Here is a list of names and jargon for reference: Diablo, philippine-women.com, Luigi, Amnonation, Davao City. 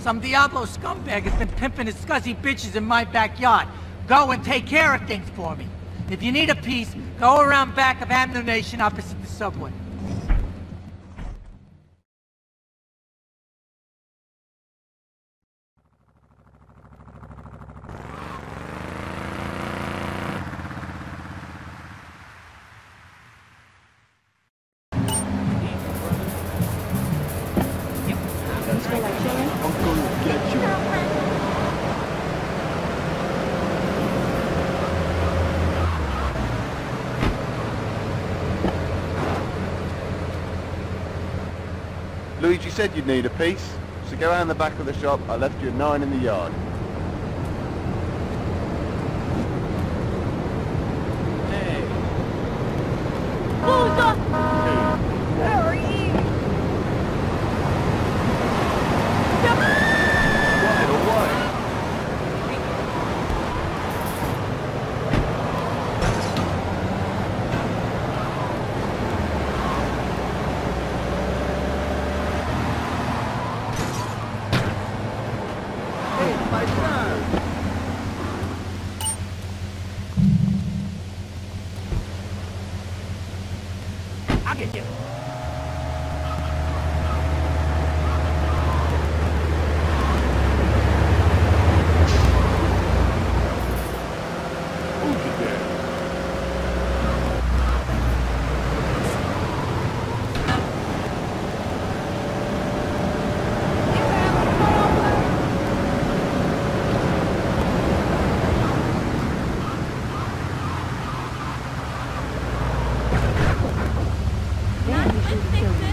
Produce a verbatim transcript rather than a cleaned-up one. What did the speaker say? Some Diablo scumbag has been pimping his scuzzy bitches in my backyard. Go and take care of things for me. If you need a piece, go around back of Amnonation opposite the subway. Luigi said you'd need a piece, so go out in the back of the shop. I left you a nine in the yard. Hey! Who's up? Where are you? Come Thank you.